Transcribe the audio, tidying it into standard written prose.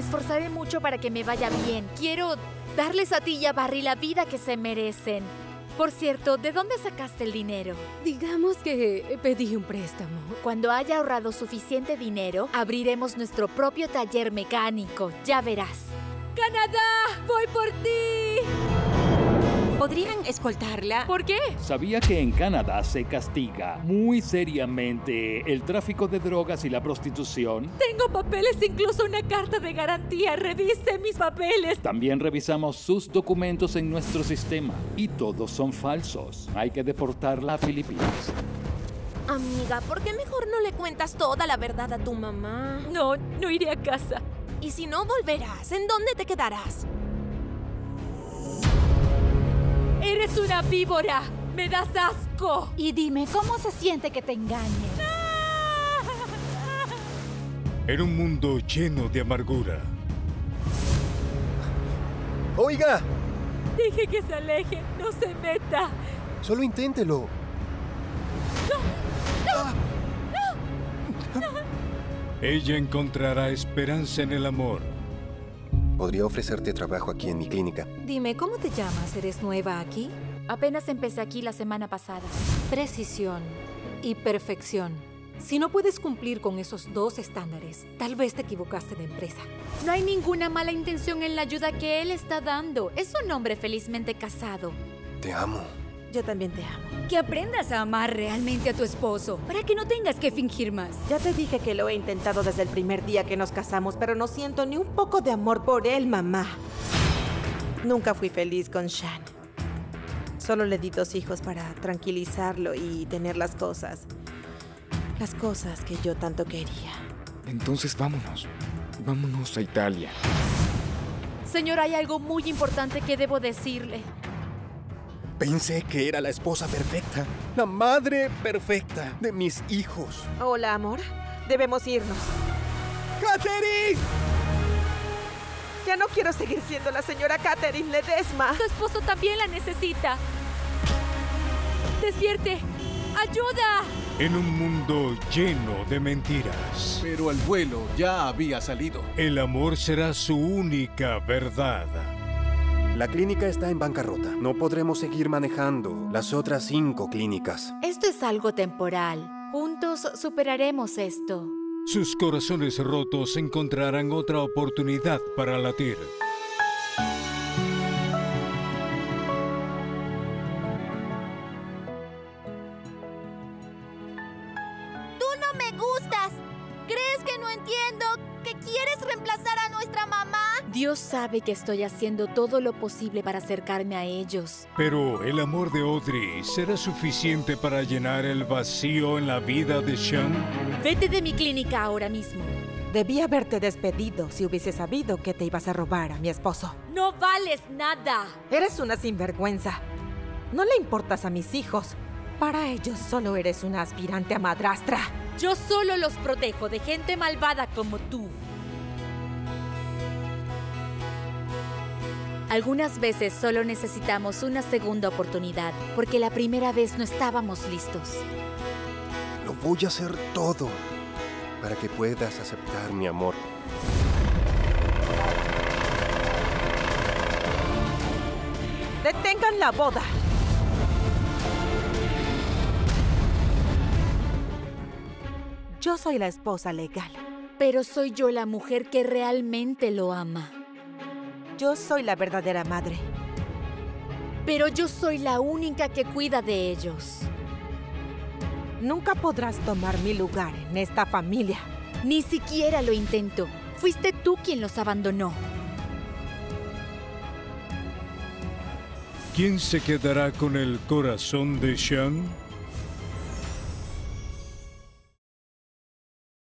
Me esforzaré mucho para que me vaya bien. Quiero darles a ti y a Barry la vida que se merecen. Por cierto, ¿de dónde sacaste el dinero? Digamos que pedí un préstamo. Cuando haya ahorrado suficiente dinero, abriremos nuestro propio taller mecánico. Ya verás. ¡Canadá! ¡Voy por ti! ¿Podrían escoltarla? ¿Por qué? Sabía que en Canadá se castiga muy seriamente el tráfico de drogas y la prostitución. Tengo papeles, incluso una carta de garantía. ¡Revise mis papeles! También revisamos sus documentos en nuestro sistema y todos son falsos. Hay que deportarla a Filipinas. Amiga, ¿por qué mejor no le cuentas toda la verdad a tu mamá? No, no iré a casa. Y si no volverás, ¿en dónde te quedarás? ¡Eres una víbora! ¡Me das asco! Y dime, ¿cómo se siente que te engañen? Era un mundo lleno de amargura. ¡Oiga! Dije que se aleje, no se meta. Solo inténtelo. ¡No! ¡No! ¡No! Ella encontrará esperanza en el amor. Podría ofrecerte trabajo aquí en mi clínica. Dime, ¿cómo te llamas? ¿Eres nueva aquí? Apenas empecé aquí la semana pasada. Precisión y perfección. Si no puedes cumplir con esos dos estándares, tal vez te equivocaste de empresa. No hay ninguna mala intención en la ayuda que él está dando. Es un hombre felizmente casado. Te amo. Yo también te amo. Que aprendas a amar realmente a tu esposo, para que no tengas que fingir más. Ya te dije que lo he intentado desde el primer día que nos casamos, pero no siento ni un poco de amor por él, mamá. Nunca fui feliz con Sean. Solo le di 2 hijos para tranquilizarlo y tener las cosas. Las cosas que yo tanto quería. Entonces vámonos. Vámonos a Italia. Señor, hay algo muy importante que debo decirle. Pensé que era la esposa perfecta, la madre perfecta de mis hijos. Hola, amor. Debemos irnos. ¡Catherine! Ya no quiero seguir siendo la señora Catherine Ledesma. Tu esposo también la necesita. ¡Despierte! ¡Ayuda! En un mundo lleno de mentiras. Pero el vuelo ya había salido. El amor será su única verdad. La clínica está en bancarrota. No podremos seguir manejando las otras 5 clínicas. Esto es algo temporal. Juntos superaremos esto. Sus corazones rotos encontrarán otra oportunidad para latir. ¡Tú no me gustas! ¿Crees que no entiendo que quieres reemplazar a nuestra mamá? Dios sabe que estoy haciendo todo lo posible para acercarme a ellos. Pero el amor de Audrey será suficiente para llenar el vacío en la vida de Sean. Vete de mi clínica ahora mismo. Debí haberte despedido si hubiese sabido que te ibas a robar a mi esposo. ¡No vales nada! Eres una sinvergüenza. No le importas a mis hijos. Para ellos solo eres una aspirante a madrastra. Yo solo los protejo de gente malvada como tú. Algunas veces solo necesitamos una segunda oportunidad, porque la primera vez no estábamos listos. Lo voy a hacer todo para que puedas aceptar mi amor. ¡Detengan la boda! Yo soy la esposa legal. Pero soy yo la mujer que realmente lo ama. Yo soy la verdadera madre. Pero yo soy la única que cuida de ellos. Nunca podrás tomar mi lugar en esta familia. Ni siquiera lo intento. Fuiste tú quien los abandonó. ¿Quién se quedará con el corazón de Sean?